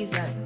reason.